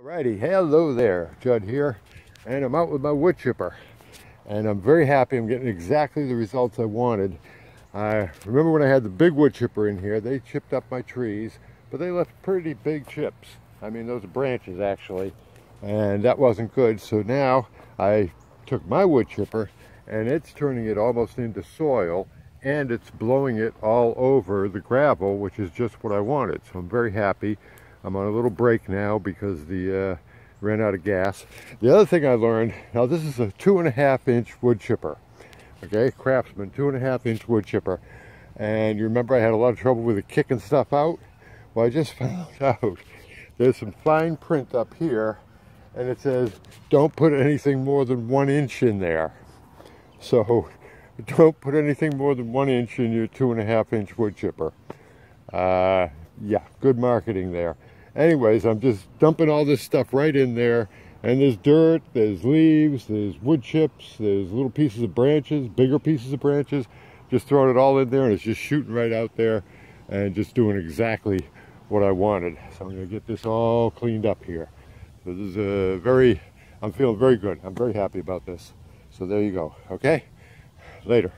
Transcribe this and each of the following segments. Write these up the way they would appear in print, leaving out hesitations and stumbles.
Alrighty, hello there, Judd here, and I'm out with my wood chipper, and I'm very happy I'm getting exactly the results I wanted. I remember when I had the big wood chipper in here, they chipped up my trees, but they left pretty big chips. I mean, those are branches actually, and that wasn't good. So now I took my wood chipper, and it's turning it almost into soil, and it's blowing it all over the gravel, which is just what I wanted. So I'm very happy. I'm on a little break now because the ran out of gas. The other thing I learned, now this is a 2.5-inch wood chipper, okay, Craftsman 2.5-inch wood chipper, and you remember I had a lot of trouble with it kicking stuff out. Well, I just found out there's some fine print up here, and it says don't put anything more than 1 inch in there. So don't put anything more than 1 inch in your 2.5-inch wood chipper. Yeah, good marketing there. Anyways, I'm just dumping all this stuff right in there, and there's dirt, there's leaves, there's wood chips, there's little pieces of branches, bigger pieces of branches, just throwing it all in there, and it's just shooting right out there and just doing exactly what I wanted. So I'm gonna get this all cleaned up here. So this is a very, I'm feeling very good. I'm very happy about this. So there you go, okay? Later.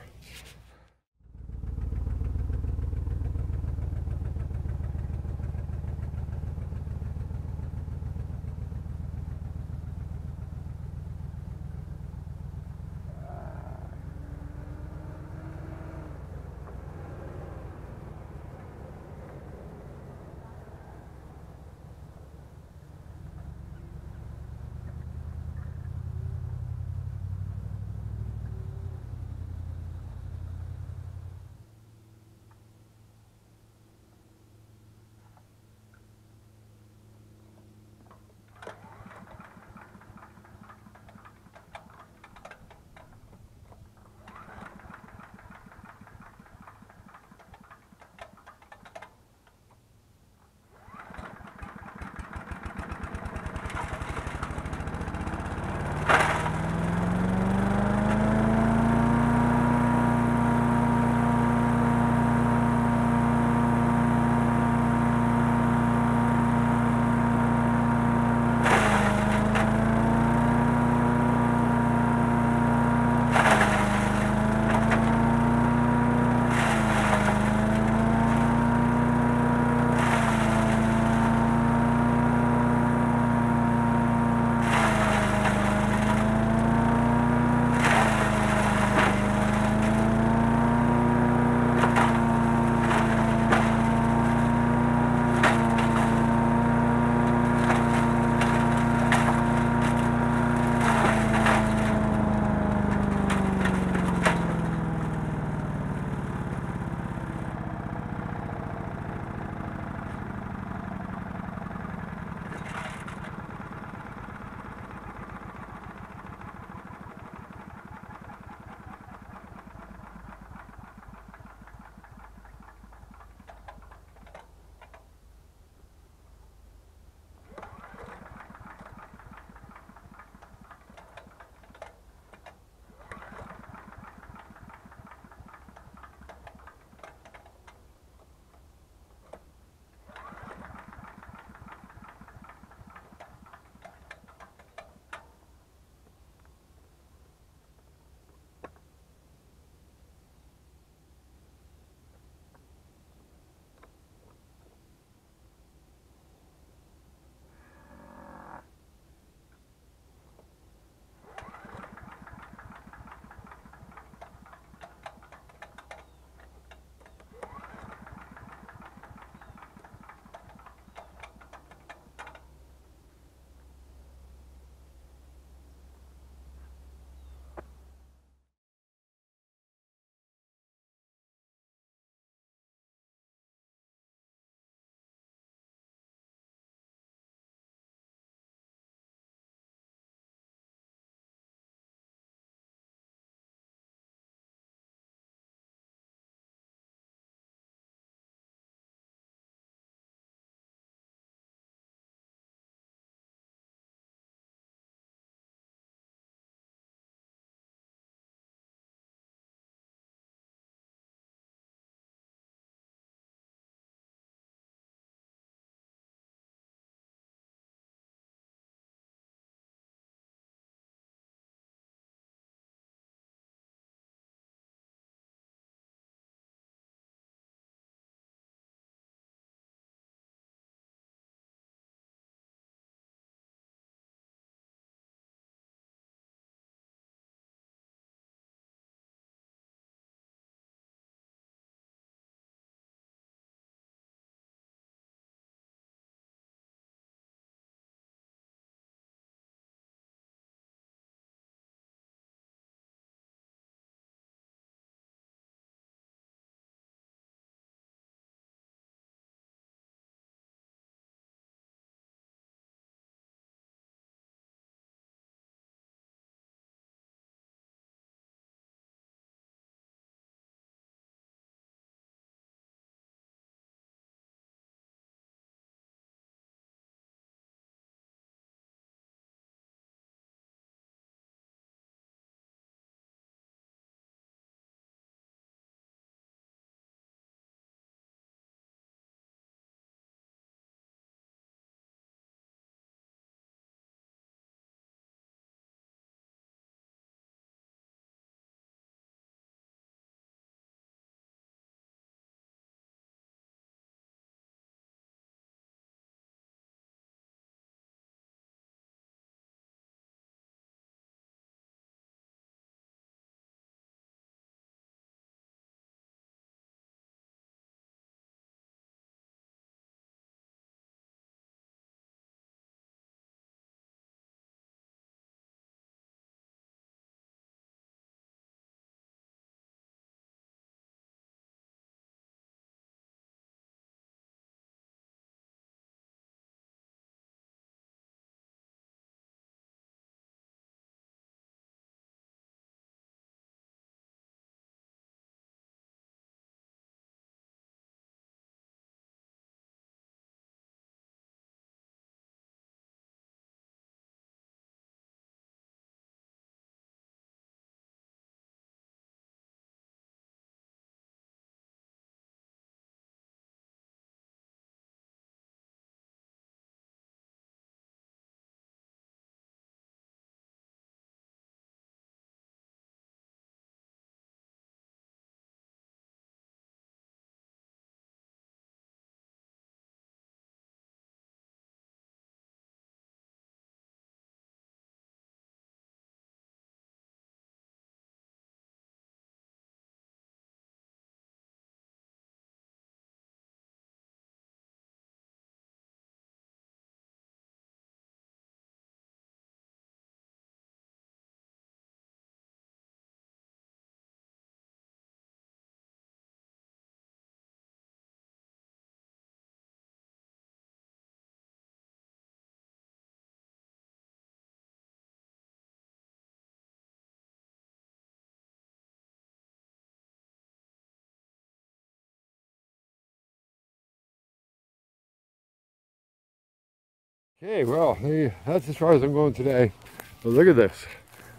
Okay, well, that's as far as I'm going today. But look at this.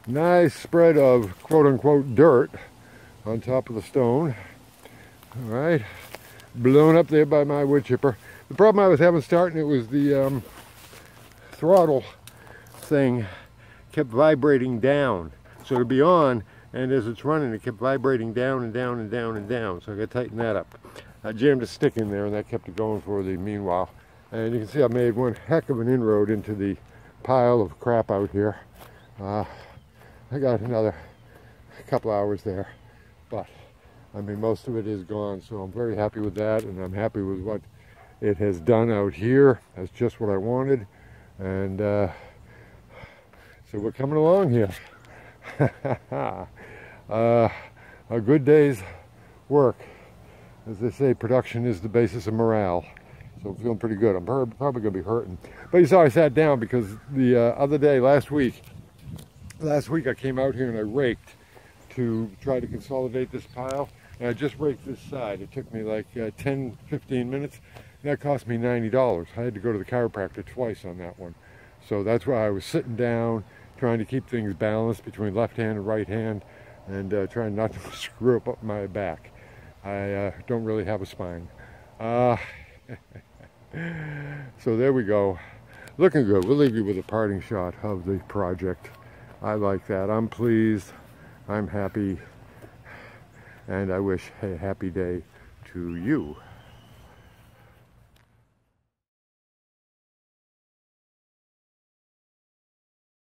Nice spread of quote-unquote dirt on top of the stone. All right. Blown up there by my wood chipper. The problem I was having starting it was the throttle thing kept vibrating down. So it'd be on, and as it's running, it kept vibrating down and down and down and down. So I got to tighten that up. I jammed a stick in there, and that kept it going for the meanwhile. And you can see I made one heck of an inroad into the pile of crap out here. I got another couple hours there, but I mean, most of it is gone, so I'm very happy with that, and I'm happy with what it has done out here. That's just what I wanted, and so we're coming along here. A good day's work. As they say, production is the basis of morale, so I'm feeling pretty good. I'm probably going to be hurting. But you saw I sat down because the other day, last week I came out here and I raked to try to consolidate this pile. And I just raked this side. It took me like 10, 15 minutes. That cost me $90. I had to go to the chiropractor twice on that one. So that's why I was sitting down, trying to keep things balanced between left hand and right hand, and trying not to screw up my back. I don't really have a spine. So there we go. Looking good. We'll leave you with a parting shot of the project. I like that. I'm pleased. I'm happy. And I wish a happy day to you.